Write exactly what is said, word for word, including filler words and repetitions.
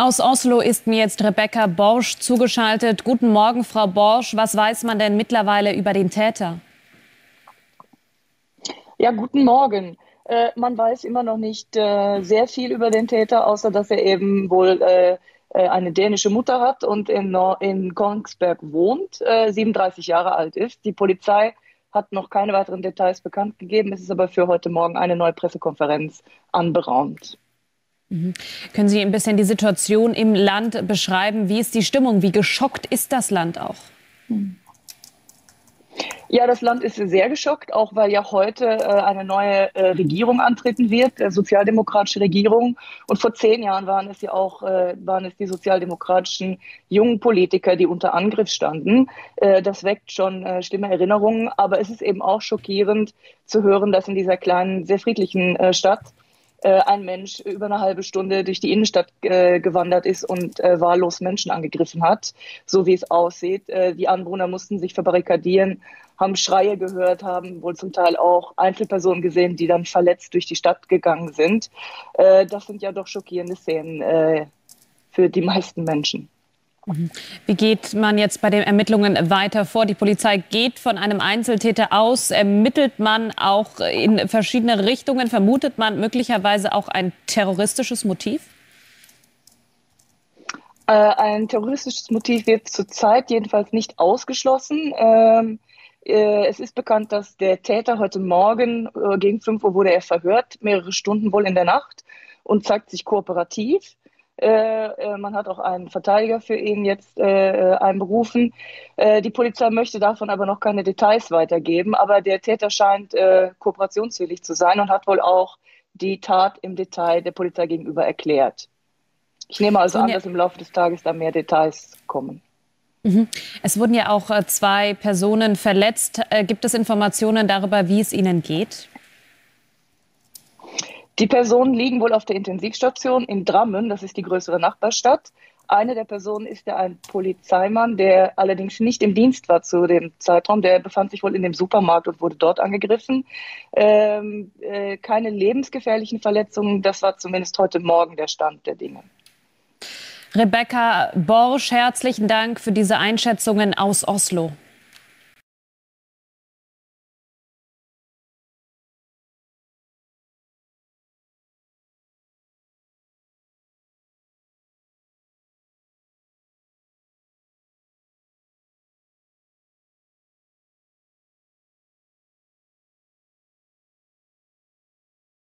Aus Oslo ist mir jetzt Rebekka Borsch zugeschaltet. Guten Morgen, Frau Borsch. Was weiß man denn mittlerweile über den Täter? Ja, guten Morgen. Äh, man weiß immer noch nicht äh, sehr viel über den Täter, außer dass er eben wohl äh, eine dänische Mutter hat und in, in Kongsberg wohnt, äh, siebenunddreißig Jahre alt ist. Die Polizei hat noch keine weiteren Details bekannt gegeben. Es ist aber für heute Morgen eine neue Pressekonferenz anberaumt. Mhm. Können Sie ein bisschen die Situation im Land beschreiben? Wie ist die Stimmung? Wie geschockt ist das Land auch? Mhm. Ja, das Land ist sehr geschockt, auch weil ja heute äh, eine neue äh, Regierung antreten wird, äh, sozialdemokratische Regierung. Und vor zehn Jahren waren es ja auch äh, waren es die sozialdemokratischen jungen Politiker, die unter Angriff standen. Äh, das weckt schon äh, schlimme Erinnerungen, aber es ist eben auch schockierend zu hören, dass in dieser kleinen, sehr friedlichen äh, Stadt äh, ein Mensch über eine halbe Stunde durch die Innenstadt äh, gewandert ist und äh, wahllos Menschen angegriffen hat, so wie es aussieht. Äh, die Anwohner mussten sich verbarrikadieren, haben Schreie gehört, haben wohl zum Teil auch Einzelpersonen gesehen, die dann verletzt durch die Stadt gegangen sind. Äh, das sind ja doch schockierende Szenen äh, für die meisten Menschen. Wie geht man jetzt bei den Ermittlungen weiter vor? Die Polizei geht von einem Einzeltäter aus. Ermittelt man auch in verschiedene Richtungen? Vermutet man möglicherweise auch ein terroristisches Motiv? Äh, ein terroristisches Motiv wird zurzeit jedenfalls nicht ausgeschlossen. Ähm, Es ist bekannt, dass der Täter heute Morgen gegen fünf Uhr wurde er verhört, mehrere Stunden wohl in der Nacht, und zeigt sich kooperativ. Man hat auch einen Verteidiger für ihn jetzt einberufen. Die Polizei möchte davon aber noch keine Details weitergeben, aber der Täter scheint kooperationswillig zu sein und hat wohl auch die Tat im Detail der Polizei gegenüber erklärt. Ich nehme also an, dass im Laufe des Tages da mehr Details kommen. Es wurden ja auch zwei Personen verletzt. Gibt es Informationen darüber, wie es ihnen geht? Die Personen liegen wohl auf der Intensivstation in Drammen, das ist die größere Nachbarstadt. Eine der Personen ist ja ein Polizeimann, der allerdings nicht im Dienst war zu dem Zeitraum. Der befand sich wohl in dem Supermarkt und wurde dort angegriffen. Ähm, äh, keine lebensgefährlichen Verletzungen, das war zumindest heute Morgen der Stand der Dinge. Rebekka Borsch, herzlichen Dank für diese Einschätzungen aus Oslo.